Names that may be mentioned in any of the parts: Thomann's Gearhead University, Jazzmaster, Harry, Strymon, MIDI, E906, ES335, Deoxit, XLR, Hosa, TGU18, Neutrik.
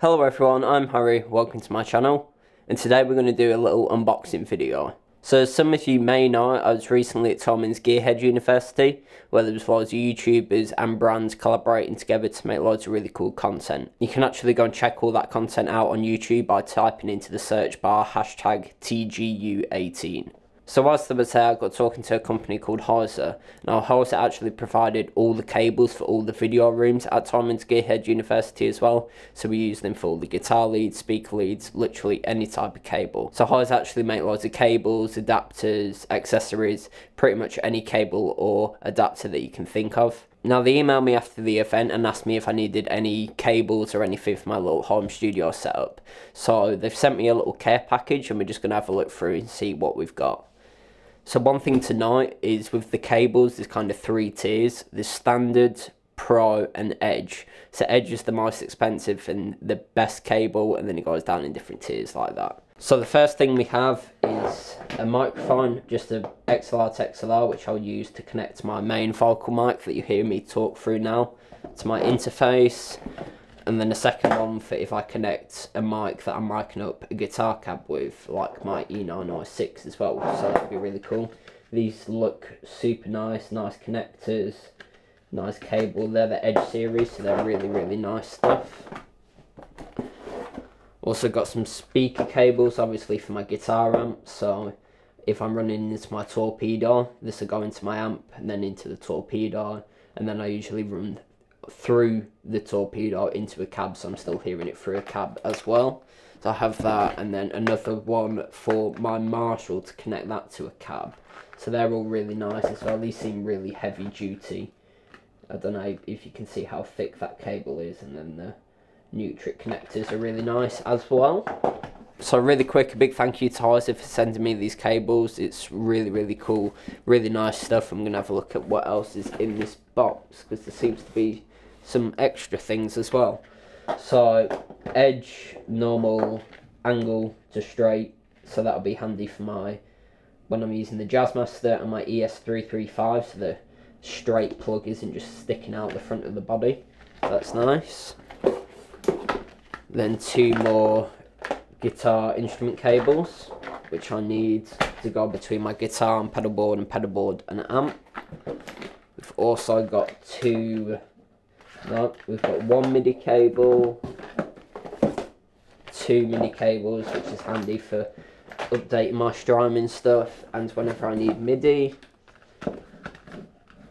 Hello everyone, I'm Harry, welcome to my channel, and today we're going to do a little unboxing video. So as some of you may know, I was recently at Thomann's Gearhead University, where there was loads of YouTubers and brands collaborating together to make loads of really cool content. You can actually go and check all that content out on YouTube by typing into the search bar hashtag TGU18. So whilst I was there, I got talking to a company called Hosa. Now Hosa actually provided all the cables for all the video rooms at Thomann's Gearhead University as well. So we used them for all the guitar leads, speaker leads, literally any type of cable. So Hosa actually make loads of cables, adapters, accessories, pretty much any cable or adapter that you can think of. Now they emailed me after the event and asked me if I needed any cables or anything for my little home studio setup. So they've sent me a little care package and we're just going to have a look through and see what we've got. So one thing to note is with the cables, there's kind of three tiers. There's standard, pro and edge. So edge is the most expensive and the best cable, and then it goes down in different tiers like that. So the first thing we have is a microphone, just an XLR to XLR, which I'll use to connect my main vocal mic that you hear me talk through now to my interface. And then a second one for if I connect a mic that I'm miking up a guitar cab with, like my E906 as well, so that'd be really cool. These look super nice, nice connectors, nice cable. They're the Edge series, so they're really, really nice stuff. Also got some speaker cables, obviously, for my guitar amp, so if I'm running into my torpedo, this will go into my amp and then into the torpedo, and then I usually run through the torpedo into a cab, so I'm still hearing it through a cab as well. So I have that, and then another one for my Marshall to connect that to a cab. So they're all really nice as well. These seem really heavy duty. I don't know if you can see how thick that cable is, and then the Neutrik connectors are really nice as well. So really quick, a big thank you to Hosa for sending me these cables. It's really, really cool, really nice stuff. I'm going to have a look at what else is in this box, because there seems to be some extra things as well. So edge, normal, angle to straight, so that'll be handy for my, when I'm using the Jazzmaster and my ES335, so the straight plug isn't just sticking out the front of the body. That's nice. Then two more guitar instrument cables, which I need to go between my guitar and pedalboard and amp. We've also got one MIDI cable, two MIDI cables, which is handy for updating my Strymon stuff and whenever I need MIDI.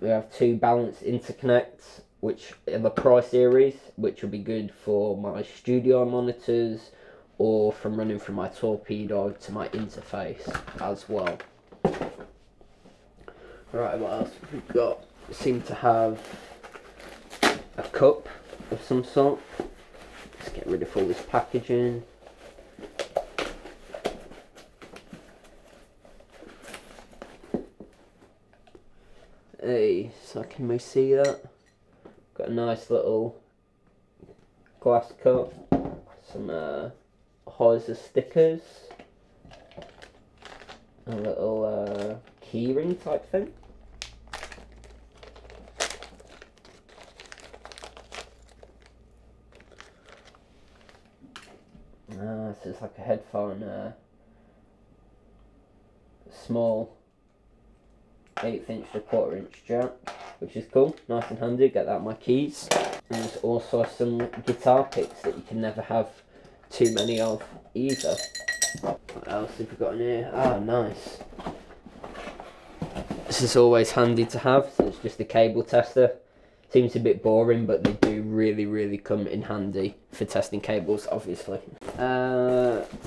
We have two balanced interconnects, which are the Pro series, which will be good for my studio monitors or from running from my torpedo to my interface as well. Right, what else have we got? We seem to have a cup of some sort. Let's get rid of all this packaging. Hey, so can we see that? Got a nice little glass cup, some Hosa stickers, a little keyring type thing. So it's like a headphone, small 1/8 inch to 1/4 inch jack, which is cool, nice and handy. Get out my keys. And there's also some guitar picks that you can never have too many of either. What else have we got in here? Ah, nice. This is always handy to have. So it's just a cable tester. Seems a bit boring, but they do really, really come in handy for testing cables, obviously.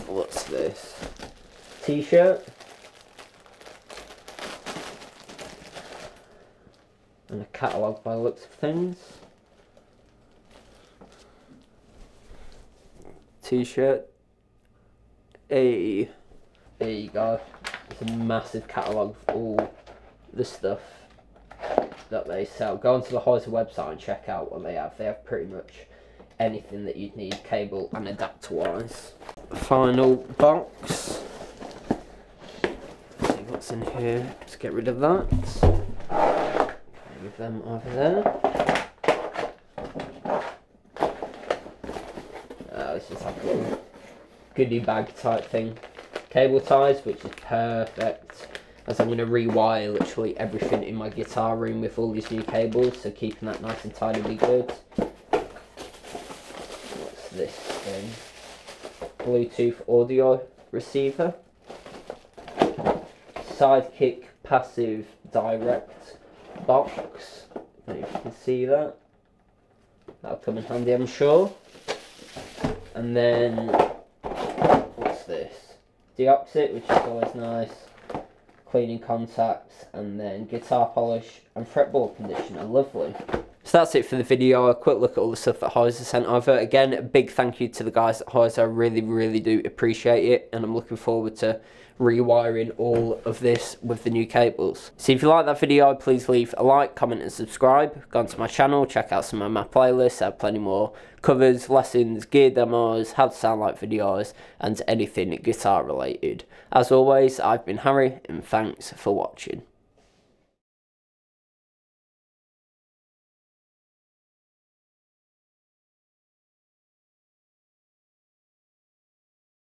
What's this? T-shirt. And a catalogue by the looks of things. T-shirt. Hey. There you go. It's a massive catalogue of all the stuff that they sell. Go onto the Hosa website and check out what they have. They have pretty much anything that you'd need, cable and adapter wise. Final box. Let's see what's in here. Let's get rid of that. Move them over there. that was just like a goodie bag type thing. Cable ties, which is perfect, as I'm going to rewire literally everything in my guitar room with all these new cables, so keeping that nice and tidy will be good. What's this thing? Bluetooth audio receiver. Sidekick passive direct box. I don't know if you can see that. That'll come in handy, I'm sure. And then, what's this? Deoxit, which is always nice. Cleaning contacts, and then guitar polish and fretboard conditioner. Lovely. So that's it for the video, a quick look at all the stuff that Hosa sent over. Again, a big thank you to the guys at Hosa, I really, really do appreciate it, and I'm looking forward to rewiring all of this with the new cables. So if you like that video, please leave a like, comment and subscribe. Go onto my channel, check out some of my playlists, I have plenty more covers, lessons, gear demos, how to sound like videos, and anything guitar related. As always, I've been Harry, and thanks for watching.